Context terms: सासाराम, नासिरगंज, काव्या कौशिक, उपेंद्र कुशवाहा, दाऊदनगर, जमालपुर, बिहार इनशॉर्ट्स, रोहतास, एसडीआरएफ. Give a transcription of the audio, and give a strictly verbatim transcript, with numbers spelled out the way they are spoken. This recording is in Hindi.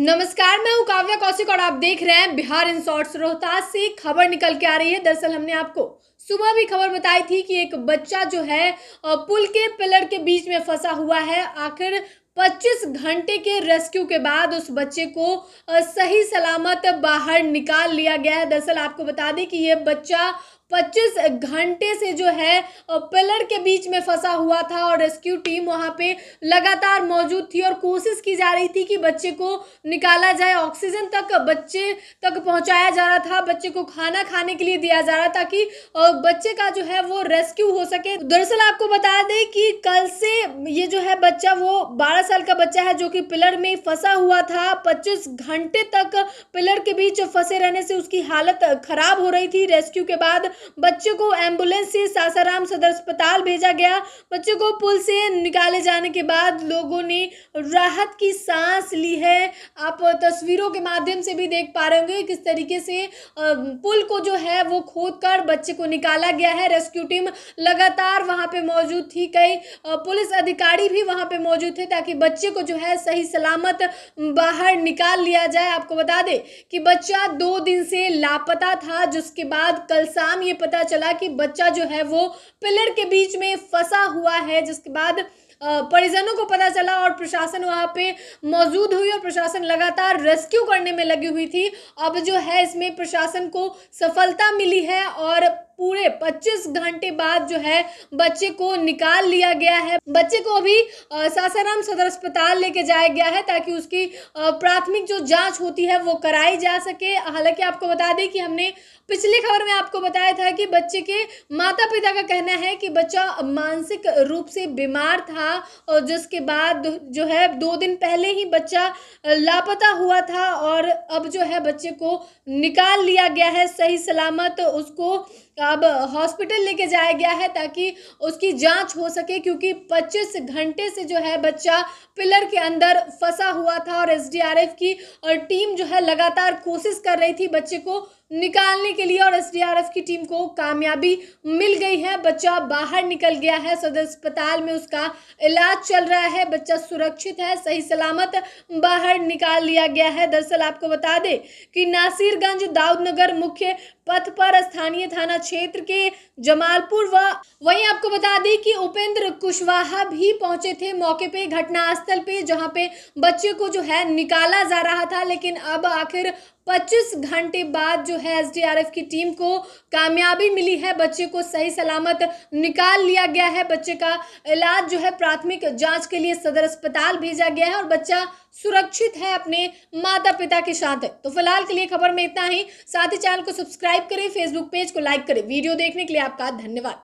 नमस्कार, मैं हूं काव्या कौशिक और आप देख रहे हैं बिहार इनशॉर्ट्स। रोहतास से खबर निकल के आ रही है। दरअसल हमने आपको सुबह भी खबर बताई थी कि एक बच्चा जो है पुल के पिलर के बीच में फंसा हुआ है। आखिर पच्चीस घंटे के रेस्क्यू के बाद उस बच्चे को सही सलामत बाहर निकाल लिया गया है। दरअसल आपको बता दें कि ये बच्चा पच्चीस घंटे से जो है पिलर के बीच में फंसा हुआ था और रेस्क्यू टीम वहाँ पे लगातार मौजूद थी और कोशिश की जा रही थी कि बच्चे को निकाला जाए। ऑक्सीजन तक बच्चे तक पहुँचाया जा रहा था, बच्चे को खाना खाने के लिए दिया जा रहा था कि बच्चे का जो है वो रेस्क्यू हो सके। दरअसल आपको बता दें कि कल से ये जो है बच्चा वो बारह साल का बच्चा है जो कि पिलर में फंसा हुआ था। पच्चीस घंटे तक पिलर के बीच फंसे रहने से उसकी हालत खराब हो रही थी। रेस्क्यू के बाद बच्चे को एम्बुलेंस से सासाराम सदर अस्पताल भेजा गया। बच्चे को पुल से निकाले जाने के बाद लोगों ने राहत की सांस ली है। आप तस्वीरों के माध्यम से भी देख पा रहे होंगे किस तरीके से पुल को जो है वो खोदकर बच्चे को निकाला गया है। रेस्क्यू टीम लगातार वहां पे मौजूद थी, कई पुलिस अधिकारी भी वहां पे मौजूद थे ताकि बच्चे को जो है सही सलामत बाहर निकाल लिया जाए। आपको बता दें कि बच्चा दो दिन से लापता था, जिसके बाद कल शाम ये पता चला कि बच्चा जो है वो पिलर के बीच में फंसा हुआ है, जिसके बाद परिजनों को पता चला और प्रशासन वहाँ पे मौजूद हुई और प्रशासन लगातार रेस्क्यू करने में लगी हुई थी। अब जो है इसमें प्रशासन को सफलता मिली है और पूरे पच्चीस घंटे बाद जो है बच्चे को निकाल लिया गया है। बच्चे को अभी सासाराम सदर अस्पताल लेके जाया गया है ताकि उसकी प्राथमिक जो जांच होती है वो कराई जा सके। हालांकि आपको बता दें कि हमने पिछली खबर में आपको बताया था कि बच्चे के माता पिता का कहना है कि बच्चा मानसिक रूप से बीमार था और जिसके बाद जो है दो दिन पहले ही बच्चा लापता हुआ था और अब जो है बच्चे को निकाल लिया गया है सही सलामत। उसको अब हॉस्पिटल लेके जाया गया है ताकि उसकी जांच हो सके, क्योंकि पच्चीस घंटे से जो है बच्चा पिलर के अंदर फंसा हुआ था और एसडीआरएफ की और टीम जो है लगातार कोशिश कर रही थी बच्चे को निकालने के लिए और एसडीआरएफ की टीम को कामयाबी मिल गई है। बच्चा बाहर निकल गया है, सदर अस्पताल में उसका इलाज चल रहा है। बच्चा सुरक्षित है, सही सलामत बाहर निकाल लिया गया है। दरअसल आपको बता दें कि नासिरगंज दाऊदनगर मुख्य पथ पर स्थानीय थाना क्षेत्र के जमालपुर व वहीं आपको बता दें कि उपेंद्र कुशवाहा भी पहुंचे थे मौके पे, घटनास्थल पे, जहां पे बच्चे को जो है निकाला जा रहा था। लेकिन अब आखिर पच्चीस घंटे बाद जो है एसडीआरएफ की टीम को कामयाबी मिली है, बच्चे को सही सलामत निकाल लिया गया है। बच्चे का इलाज जो है प्राथमिक जांच के लिए सदर अस्पताल भेजा गया है और बच्चा सुरक्षित है, अपने माता पिता के साथ है। तो फिलहाल के लिए खबर में इतना ही। साथ ही चैनल को सब्सक्राइब करें, फेसबुक पेज को लाइक करें। वीडियो देखने के लिए आपका धन्यवाद।